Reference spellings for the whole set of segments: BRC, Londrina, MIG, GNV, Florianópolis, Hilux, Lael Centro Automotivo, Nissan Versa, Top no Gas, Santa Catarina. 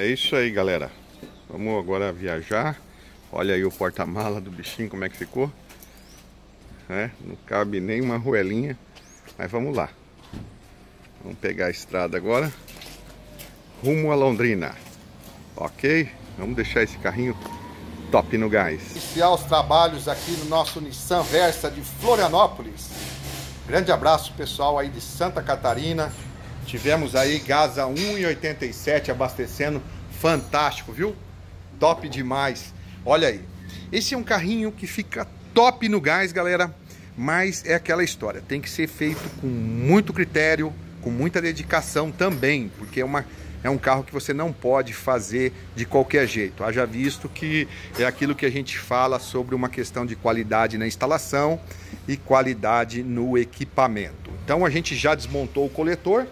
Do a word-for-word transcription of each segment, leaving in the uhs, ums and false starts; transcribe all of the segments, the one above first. É isso aí, galera. Vamos agora viajar. Olha aí o porta-mala do bichinho, como é que ficou. É, não cabe nem uma arruelinha. Mas vamos lá. Vamos pegar a estrada agora. Rumo a Londrina. Ok? Vamos deixar esse carrinho top no gás. Iniciar os trabalhos aqui no nosso Nissan Versa de Florianópolis. Grande abraço, pessoal aí de Santa Catarina. Tivemos aí gás a um real e oitenta e sete centavos abastecendo. Fantástico, viu? Top demais. Olha aí. Esse é um carrinho que fica top no gás, galera. Mas é aquela história. Tem que ser feito com muito critério, com muita dedicação também. Porque é uma... É um carro que você não pode fazer de qualquer jeito. Haja visto que é aquilo que a gente fala sobre uma questão de qualidade na instalação e qualidade no equipamento. Então a gente já desmontou o coletor,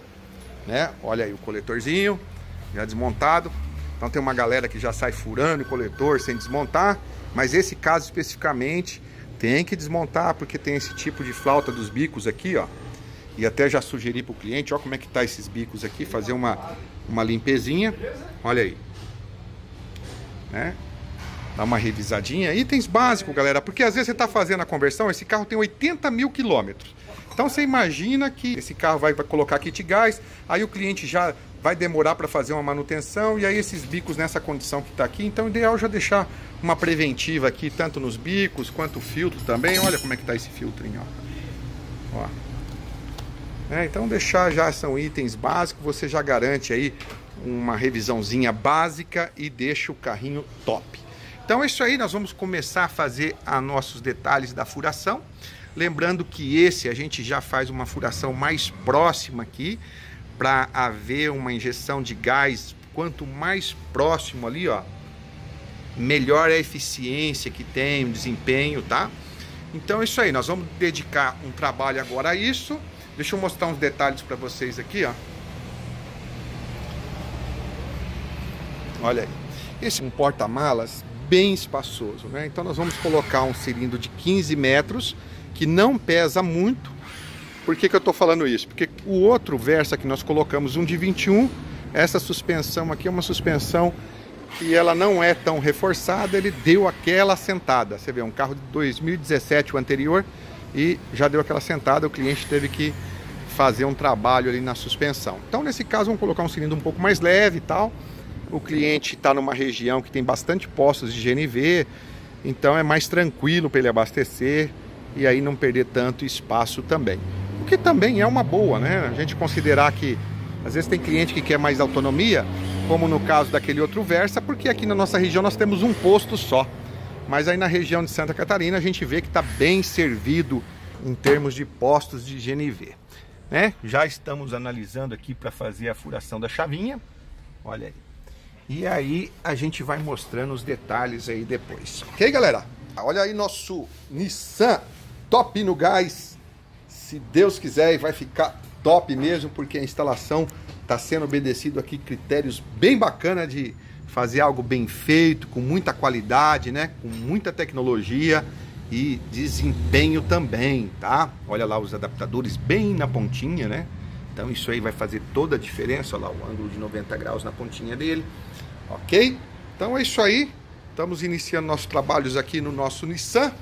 né? Olha aí o coletorzinho, já desmontado. Então tem uma galera que já sai furando o coletor sem desmontar. Mas esse caso especificamente tem que desmontar porque tem esse tipo de flauta dos bicos aqui, ó. E até já sugeri para o cliente, ó como é que tá esses bicos aqui, fazer uma, uma limpezinha. Olha aí. Né? Dá uma revisadinha. Itens básicos, galera, porque às vezes você tá fazendo a conversão, esse carro tem oitenta mil quilômetros. Então você imagina que esse carro vai, vai colocar kit gás, aí o cliente já vai demorar para fazer uma manutenção, e aí esses bicos nessa condição que tá aqui, então o ideal é já deixar uma preventiva aqui, tanto nos bicos, quanto o filtro também. Olha como é que tá esse filtrinho, ó. Ó. É, então deixar já são itens básicos, você já garante aí uma revisãozinha básica e deixa o carrinho top. Então é isso aí, nós vamos começar a fazer a nossos detalhes da furação. Lembrando que esse a gente já faz uma furação mais próxima aqui, para haver uma injeção de gás, quanto mais próximo ali, ó, melhor a eficiência que tem, o desempenho, tá? Então é isso aí, nós vamos dedicar um trabalho agora a isso. Deixa eu mostrar uns detalhes para vocês aqui, ó. Olha aí. Esse é um porta-malas bem espaçoso, né? Então nós vamos colocar um cilindro de quinze metros, que não pesa muito. Por que que eu tô falando isso? Porque o outro Versa que nós colocamos, um de vinte e um, essa suspensão aqui é uma suspensão que ela não é tão reforçada, ele deu aquela sentada. Você vê, um carro de dois mil e dezessete, o anterior, e já deu aquela sentada, o cliente teve que fazer um trabalho ali na suspensão. Então nesse caso vamos colocar um cilindro um pouco mais leve e tal. O cliente está numa região que tem bastante postos de G N V, então é mais tranquilo para ele abastecer e aí não perder tanto espaço também. O que também é uma boa, né? A gente considerar que às vezes tem cliente que quer mais autonomia, como no caso daquele outro Versa, porque aqui na nossa região nós temos um posto só. Mas aí na região de Santa Catarina a gente vê que está bem servido em termos de postos de G N V, né? Já estamos analisando aqui para fazer a furação da chavinha. Olha aí. E aí a gente vai mostrando os detalhes aí depois. Ok, galera? Olha aí nosso Nissan top no gás. Se Deus quiser, e vai ficar top mesmo, porque a instalação está sendo obedecido aqui critérios bem bacana de fazer algo bem feito, com muita qualidade, né? Com muita tecnologia e desempenho também, tá? Olha lá os adaptadores bem na pontinha, né? Então isso aí vai fazer toda a diferença. Olha lá o ângulo de noventa graus na pontinha dele, ok? Então é isso aí. Estamos iniciando nossos trabalhos aqui no nosso Nissan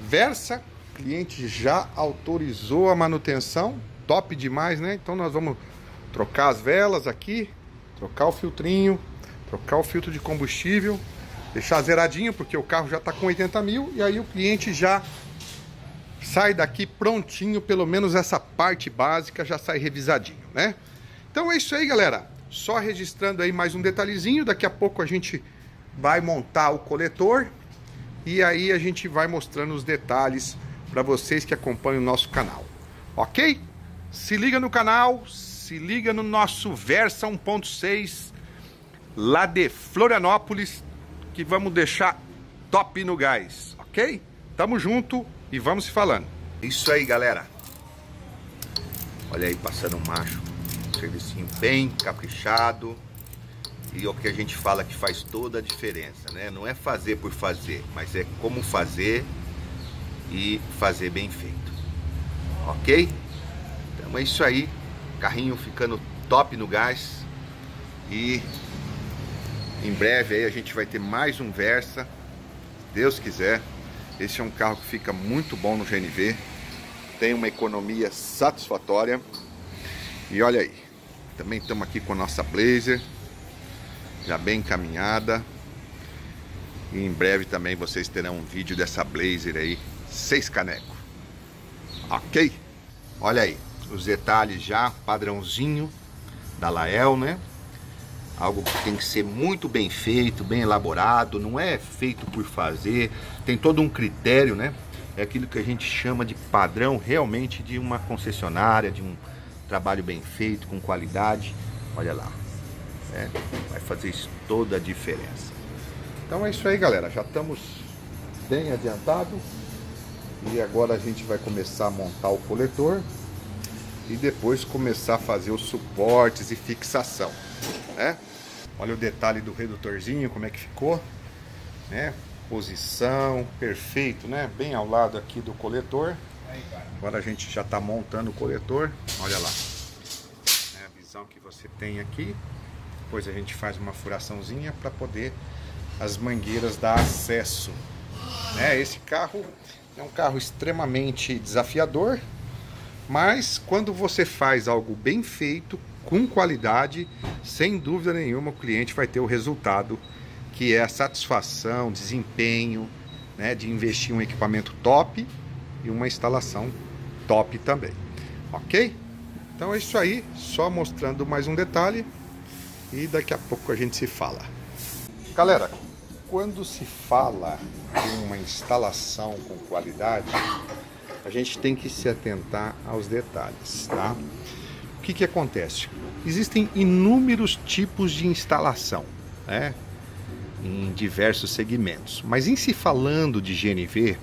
Versa. O cliente já autorizou a manutenção. Top demais, né? Então nós vamos trocar as velas aqui, trocar o filtrinho, trocar o filtro de combustível, deixar zeradinho, porque o carro já está com oitenta mil, e aí o cliente já sai daqui prontinho, pelo menos essa parte básica já sai revisadinho, né? Então é isso aí, galera. Só registrando aí mais um detalhezinho, daqui a pouco a gente vai montar o coletor, e aí a gente vai mostrando os detalhes para vocês que acompanham o nosso canal, ok? Se liga no canal, se liga no nosso Versa um ponto seis, lá de Florianópolis, que vamos deixar top no gás, ok? Tamo junto e vamos se falando. Isso aí, galera. Olha aí, passando um macho. Um servicinho bem caprichado. E é o que a gente fala que faz toda a diferença, né? Não é fazer por fazer, mas é como fazer e fazer bem feito, ok? Então é isso aí. Carrinho ficando top no gás. E Em breve aí a gente vai ter mais um Versa, se Deus quiser. Esse é um carro que fica muito bom no G N V, tem uma economia satisfatória. E olha aí, também estamos aqui com a nossa Blazer, já bem encaminhada. E em breve também vocês terão um vídeo dessa Blazer aí, seis caneco. Ok? Olha aí, os detalhes já padrãozinho da Lael, né? Algo que tem que ser muito bem feito, bem elaborado, não é feito por fazer, tem todo um critério, né? É aquilo que a gente chama de padrão realmente de uma concessionária, de um trabalho bem feito, com qualidade. Olha lá, né? Vai fazer isso toda a diferença. Então é isso aí, galera, já estamos bem adiantado e agora a gente vai começar a montar o coletor e depois começar a fazer os suportes e fixação, né? Olha o detalhe do redutorzinho, como é que ficou, né? Posição, perfeito, né? Bem ao lado aqui do coletor. Agora a gente já está montando o coletor, olha lá, é a visão que você tem aqui. Depois a gente faz uma furaçãozinha para poder as mangueiras dar acesso, né? Esse carro é um carro extremamente desafiador, mas quando você faz algo bem feito, com qualidade, sem dúvida nenhuma o cliente vai ter o resultado, que é a satisfação, desempenho, né, de investir em um equipamento top e uma instalação top também. Ok? Então é isso aí, só mostrando mais um detalhe e daqui a pouco a gente se fala. Galera, quando se fala de uma instalação com qualidade, a gente tem que se atentar aos detalhes, tá? O que que acontece? Existem inúmeros tipos de instalação, né? Em diversos segmentos. Mas em se falando de G N V,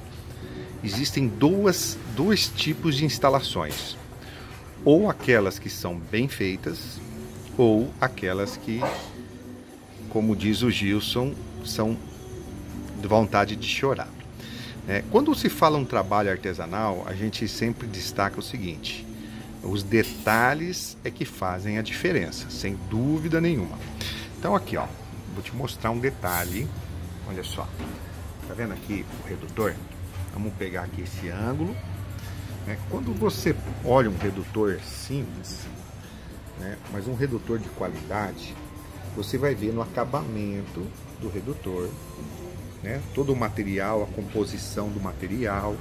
existem duas, dois tipos de instalações. Ou aquelas que são bem feitas, ou aquelas que, como diz o Gilson, são de vontade de chorar. É, quando se fala um trabalho artesanal, a gente sempre destaca o seguinte: os detalhes é que fazem a diferença, sem dúvida nenhuma. Então aqui, ó, vou te mostrar um detalhe. Olha só, tá vendo aqui o redutor? Vamos pegar aqui esse ângulo, né? Quando você olha um redutor simples, né, mas um redutor de qualidade, você vai ver no acabamento do redutor, né, todo o material, a composição do material,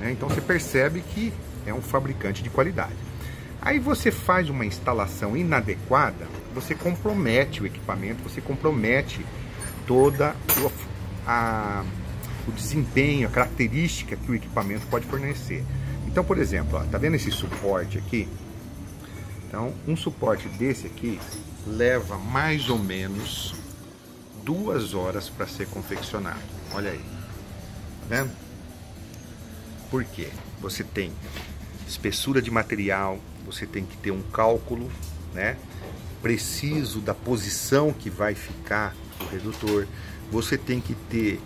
né? Então você percebe que é um fabricante de qualidade. Aí você faz uma instalação inadequada, você compromete o equipamento, você compromete toda a, a, o desempenho, a característica que o equipamento pode fornecer. Então, por exemplo, ó, tá vendo esse suporte aqui? Então, um suporte desse aqui leva mais ou menos duas horas para ser confeccionado. Olha aí, tá vendo? Por quê? Você tem espessura de material, você tem que ter um cálculo, né, preciso da posição que vai ficar o redutor, você tem que ter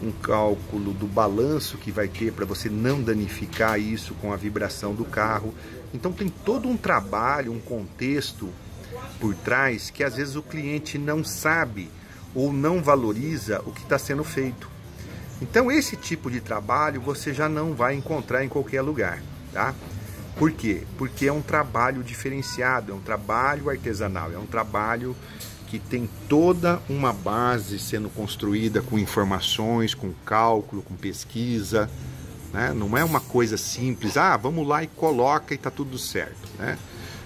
um cálculo do balanço que vai ter para você não danificar isso com a vibração do carro. Então tem todo um trabalho, um contexto por trás que às vezes o cliente não sabe ou não valoriza o que está sendo feito. Então esse tipo de trabalho você já não vai encontrar em qualquer lugar, tá? Por quê? Porque é um trabalho diferenciado, é um trabalho artesanal, é um trabalho que tem toda uma base sendo construída com informações, com cálculo, com pesquisa, né? Não é uma coisa simples, ah, vamos lá e coloca e está tudo certo, né?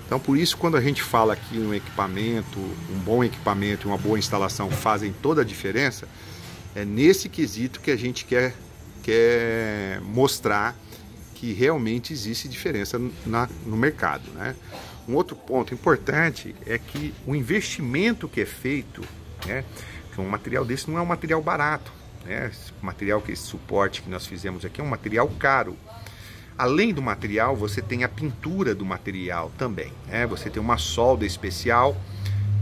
Então por isso, quando a gente fala que um equipamento, um bom equipamento e uma boa instalação fazem toda a diferença, é nesse quesito que a gente quer, quer mostrar que realmente existe diferença na, no mercado, né? Um outro ponto importante é que o investimento que é feito, né, que um material desse não é um material barato, né? Esse material, que esse suporte que nós fizemos aqui, é um material caro. Além do material, você tem a pintura do material também, né? Você tem uma solda especial,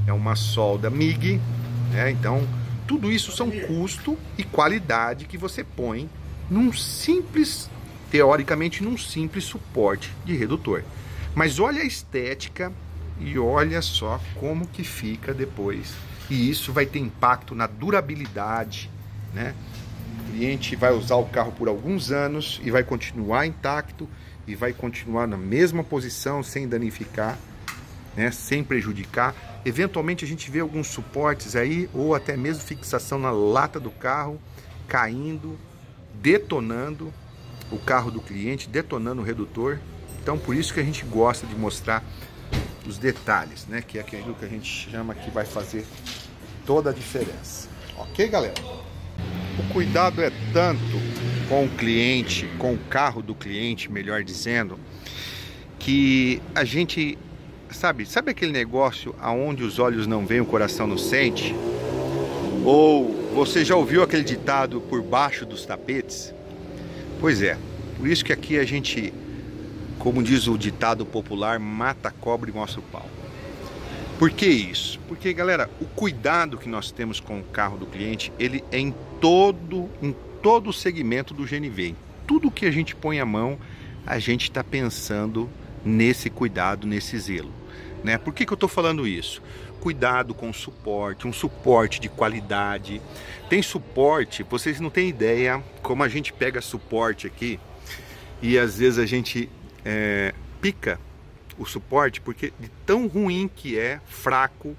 é uma solda M I G, né? Então tudo isso são custo e qualidade que você põe num simples, teoricamente num simples suporte de redutor. Mas olha a estética e olha só como que fica depois e isso vai ter impacto na durabilidade, né? O cliente vai usar o carro por alguns anos e vai continuar intacto e vai continuar na mesma posição sem danificar, né? Sem prejudicar. Eventualmente a gente vê alguns suportes aí ou até mesmo fixação na lata do carro caindo, detonando o carro do cliente, detonando o redutor. Então por isso que a gente gosta de mostrar os detalhes, né? Que é aquilo que a gente chama que vai fazer toda a diferença. Ok, galera? O cuidado é tanto com o cliente, com o carro do cliente, melhor dizendo, que a gente... Sabe, sabe aquele negócio aonde os olhos não veem, o coração não sente? Ou você já ouviu aquele ditado por baixo dos tapetes? Pois é, por isso que aqui a gente, como diz o ditado popular, mata a cobra e mostra o pau. Por que isso? Porque, galera, o cuidado que nós temos com o carro do cliente, ele é em todo, em todo o segmento do G N V. Em tudo que a gente põe a mão, a gente está pensando nesse cuidado, nesse zelo. Né? Por que que eu estou falando isso? Cuidado com o suporte, um suporte de qualidade. Tem suporte, vocês não têm ideia como a gente pega suporte aqui e às vezes a gente é, pica o suporte porque de tão ruim que é, fraco,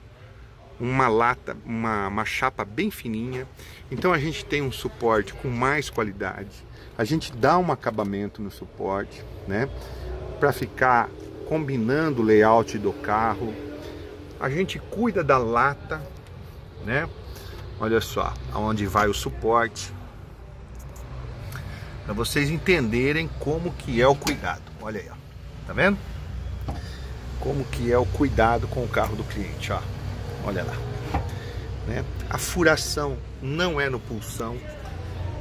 uma lata, uma, uma chapa bem fininha. Então a gente tem um suporte com mais qualidade, a gente dá um acabamento no suporte, né? Para ficar combinando o layout do carro, a gente cuida da lata, né? Olha só aonde vai o suporte, para vocês entenderem como que é o cuidado. Olha aí, ó. Tá vendo? Como que é o cuidado com o carro do cliente, ó. Olha lá, né? A furação não é no pulsão,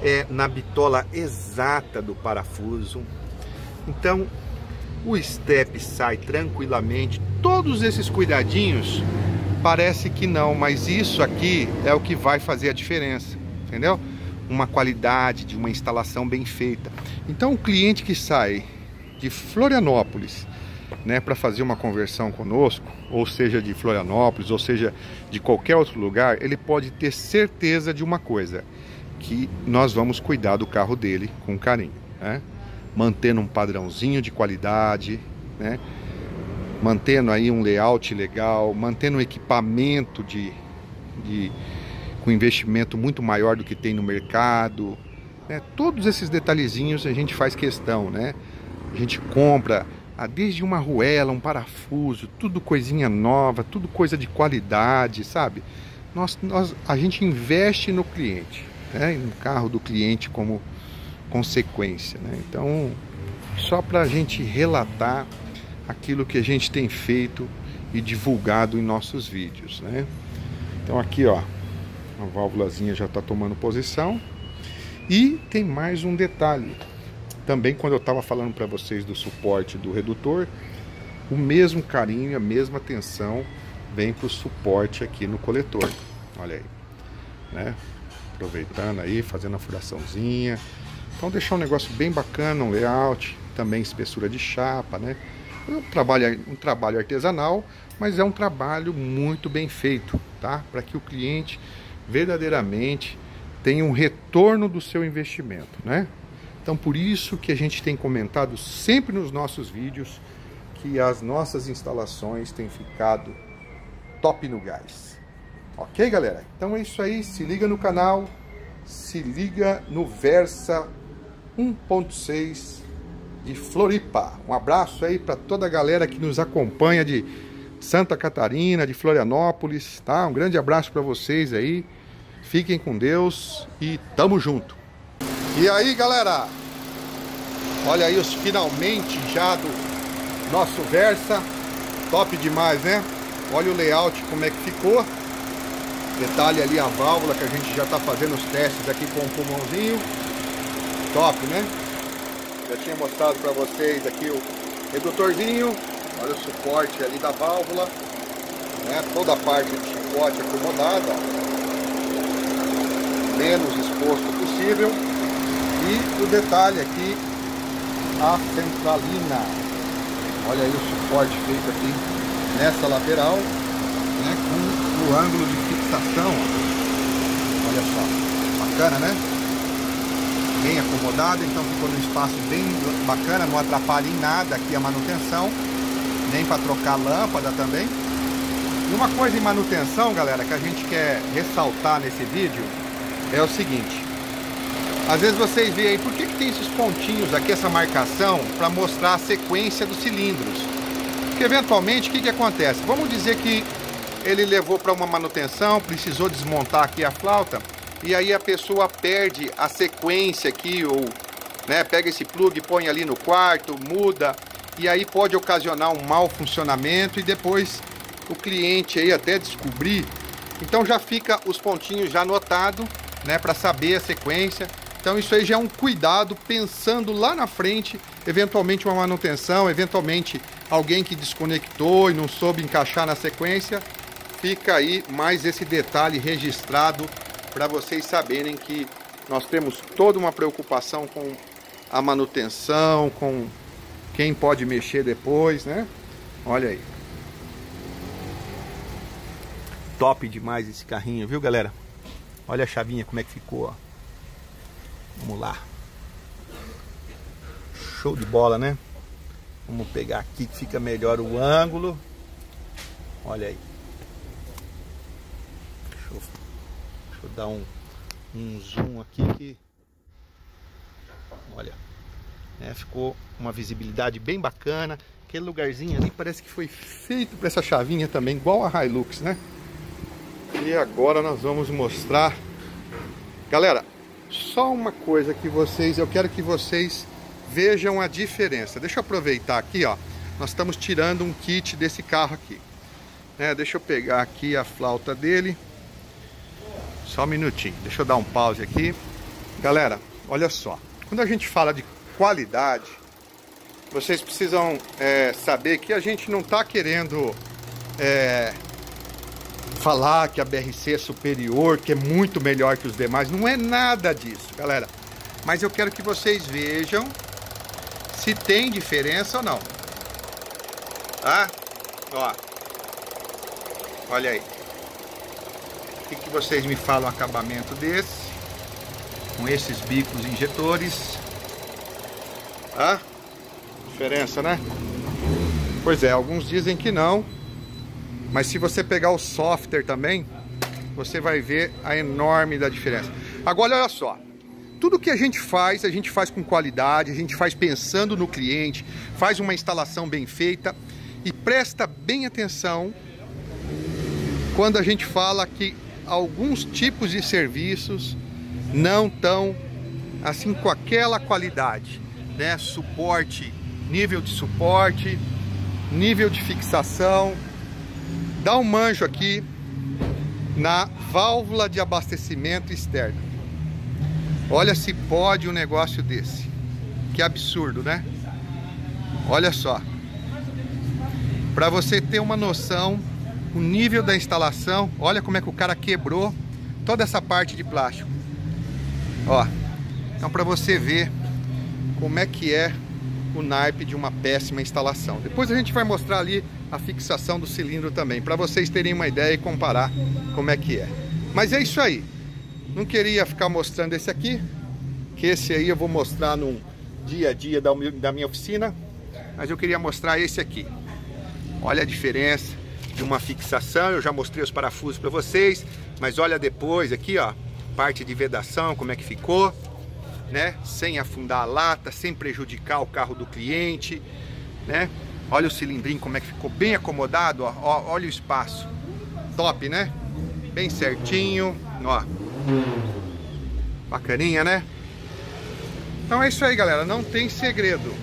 é na bitola exata do parafuso. Então o step sai tranquilamente. Todos esses cuidadinhos parece que não, mas isso aqui é o que vai fazer a diferença, entendeu? Uma qualidade de uma instalação bem feita. Então o cliente que sai de Florianópolis, né, para fazer uma conversão conosco, ou seja de Florianópolis, ou seja de qualquer outro lugar, ele pode ter certeza de uma coisa, que nós vamos cuidar do carro dele com carinho, né? Mantendo um padrãozinho de qualidade, né? Mantendo aí um layout legal, mantendo um equipamento de, de, com investimento muito maior do que tem no mercado, né? Todos esses detalhezinhos a gente faz questão, né? A gente compra ah, desde uma arruela, um parafuso, tudo coisinha nova, tudo coisa de qualidade, sabe? Nós, nós, a gente investe no cliente, né? No carro do cliente como consequência, né? Então só para a gente relatar aquilo que a gente tem feito e divulgado em nossos vídeos, né? Então aqui, ó, a válvulazinha já está tomando posição. E tem mais um detalhe também, quando eu estava falando para vocês do suporte do redutor, o mesmo carinho, a mesma atenção vem para o suporte aqui no coletor. Olha aí, né? Aproveitando aí, fazendo a furaçãozinha. Então deixar um negócio bem bacana, um layout, também espessura de chapa, né? Um trabalho, um trabalho artesanal, mas é um trabalho muito bem feito, tá? Para que o cliente verdadeiramente tenha um retorno do seu investimento, né? Então por isso que a gente tem comentado sempre nos nossos vídeos que as nossas instalações têm ficado top no gás. Ok, galera? Então é isso aí, se liga no canal, se liga no Versa um ponto seis de Floripa. Um abraço aí para toda a galera que nos acompanha de Santa Catarina, de Florianópolis, tá? Um grande abraço para vocês aí. Fiquem com Deus e tamo junto. E aí, galera? Olha aí os finalmente já do nosso Versa. Top demais, né? Olha o layout como é que ficou. Detalhe ali a válvula que a gente já tá fazendo os testes aqui com o pulmãozinho. Top, né? Já tinha mostrado para vocês aqui o redutorzinho. Olha o suporte ali da válvula, né? Toda a parte do chicote acomodada, menos exposto possível. E o detalhe aqui, a centralina. Olha aí o suporte feito aqui nessa lateral, né? Com o o ângulo de fixação. Olha só, bacana, né? Bem acomodado, então ficou num espaço bem bacana, não atrapalha em nada aqui a manutenção, nem para trocar lâmpada também. E uma coisa em manutenção, galera, que a gente quer ressaltar nesse vídeo é o seguinte. Às vezes vocês veem aí, por que que tem esses pontinhos aqui, essa marcação, para mostrar a sequência dos cilindros? Porque eventualmente, o que que acontece? Vamos dizer que ele levou para uma manutenção, precisou desmontar aqui a flauta, e aí a pessoa perde a sequência aqui, ou né, pega esse plug, põe ali no quarto, muda, e aí pode ocasionar um mau funcionamento e depois o cliente aí até descobrir. Então já fica os pontinhos já anotado, né, para saber a sequência. Então isso aí já é um cuidado pensando lá na frente, eventualmente uma manutenção, eventualmente alguém que desconectou e não soube encaixar na sequência. Fica aí mais esse detalhe registrado para vocês saberem que nós temos toda uma preocupação com a manutenção, com quem pode mexer depois, né? Olha aí. Top demais esse carrinho, viu, galera? Olha a chavinha como é que ficou, ó. Vamos lá. Show de bola, né? Vamos pegar aqui que fica melhor o ângulo. Olha aí. Deixa eu, deixa eu dar um, um zoom aqui que... Olha. É, ficou uma visibilidade bem bacana. Aquele lugarzinho ali parece que foi feito para essa chavinha também, igual a Hilux, né? E agora nós vamos mostrar, galera, só uma coisa que vocês, eu quero que vocês vejam a diferença. Deixa eu aproveitar aqui, ó, nós estamos tirando um kit desse carro aqui, né? Deixa eu pegar aqui a flauta dele, só um minutinho, deixa eu dar um pause aqui. Galera, olha só, quando a gente fala de qualidade, vocês precisam é, saber que a gente não está querendo... É, falar que a B R C é superior, que é muito melhor que os demais, não é nada disso, galera. Mas eu quero que vocês vejam se tem diferença ou não, tá? Ó, olha aí. O que que vocês me falam o acabamento desse, com esses bicos injetores, tá? Diferença, né? Pois é, alguns dizem que não. Mas se você pegar o software também, você vai ver a enorme da diferença. Agora, olha só. Tudo que a gente faz, a gente faz com qualidade, a gente faz pensando no cliente, faz uma instalação bem feita e presta bem atenção quando a gente fala que alguns tipos de serviços não estão assim com aquela qualidade, né? Suporte, nível de suporte, nível de fixação. Dá um manjo aqui na válvula de abastecimento externo. Olha se pode um negócio desse. Que absurdo, né? Olha só. Para você ter uma noção, o nível da instalação, olha como é que o cara quebrou toda essa parte de plástico. Ó. Então para você ver como é que é o naipe de uma péssima instalação. Depois a gente vai mostrar ali a fixação do cilindro também, para vocês terem uma ideia e comparar como é que é. Mas é isso aí. Não queria ficar mostrando esse aqui, que esse aí eu vou mostrar no dia a dia da, da minha oficina, mas eu queria mostrar esse aqui. Olha a diferença de uma fixação. Eu já mostrei os parafusos para vocês, mas olha depois aqui, ó, parte de vedação, como é que ficou, né? Sem afundar a lata, sem prejudicar o carro do cliente, né? Olha o cilindrinho como é que ficou bem acomodado, ó. Ó, olha o espaço, top, né? Bem certinho, ó, bacaninha, né? Então é isso aí, galera, não tem segredo,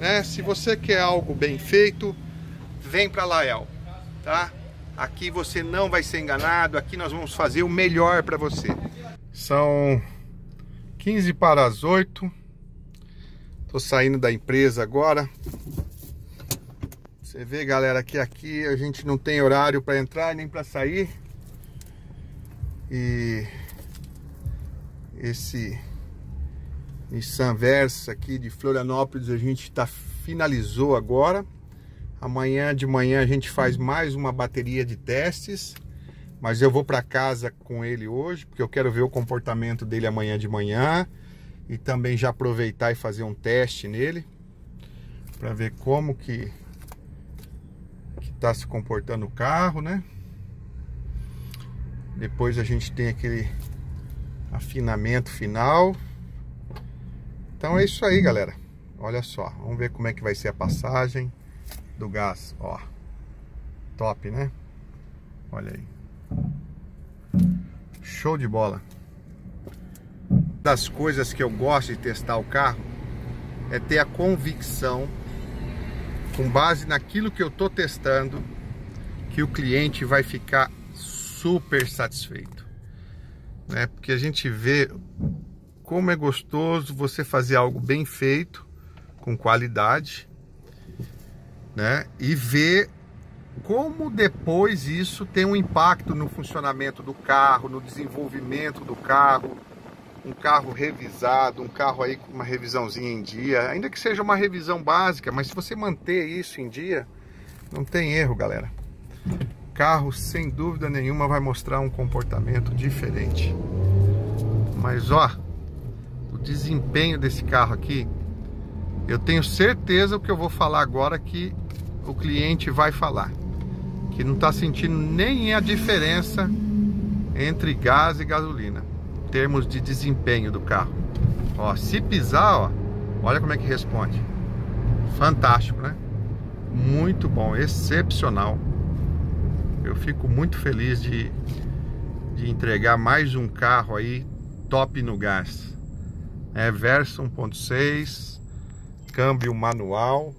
né? Se você quer algo bem feito, vem para Lael, tá? Aqui você não vai ser enganado, aqui nós vamos fazer o melhor para você. São quinze para as oito. Tô saindo da empresa agora. Você vê, galera, que aqui a gente não tem horário para entrar nem para sair. E esse Nissan Versa aqui de Florianópolis a gente tá finalizou agora. Amanhã de manhã a gente faz mais uma bateria de testes. mas eu vou para casa com ele hoje, porque eu quero ver o comportamento dele amanhã de manhã e também já aproveitar e fazer um teste nele para ver como que que tá se comportando o carro, né? Depois a gente tem aquele afinamento final. Então é isso aí, galera. Olha só, vamos ver como é que vai ser a passagem do gás, ó. Top, né? Olha aí. Show de bola. Uma das coisas que eu gosto de testar o carro é ter a convicção, com base naquilo que eu tô testando, que o cliente vai ficar super satisfeito, né? Porque a gente vê como é gostoso você fazer algo bem feito, com qualidade, né? E ver como depois isso tem um impacto no funcionamento do carro, no desenvolvimento do carro. Um carro revisado, um carro aí com uma revisãozinha em dia, ainda que seja uma revisão básica, mas se você manter isso em dia, não tem erro, galera. O carro, sem dúvida nenhuma, vai mostrar um comportamento diferente. Mas ó, o desempenho desse carro aqui, eu tenho certeza o que eu vou falar agora que o cliente vai falar, que não está sentindo nem a diferença entre gás e gasolina, em termos de desempenho do carro. Ó, se pisar, ó, olha como é que responde. Fantástico, né? Muito bom, excepcional. Eu fico muito feliz de, de entregar mais um carro aí top no gás. É Versa um ponto seis, câmbio manual.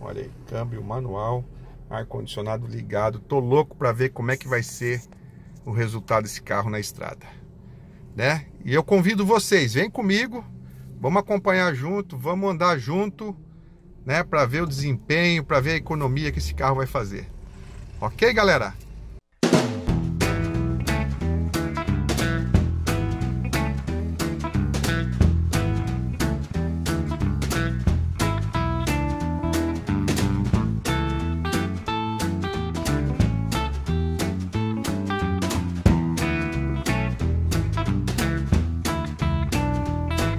Olha aí, câmbio manual, ar-condicionado ligado. Tô louco para ver como é que vai ser o resultado desse carro na estrada, né? E eu convido vocês, vem comigo, vamos acompanhar junto, vamos andar junto, né? Para ver o desempenho, para ver a economia que esse carro vai fazer. Ok, galera?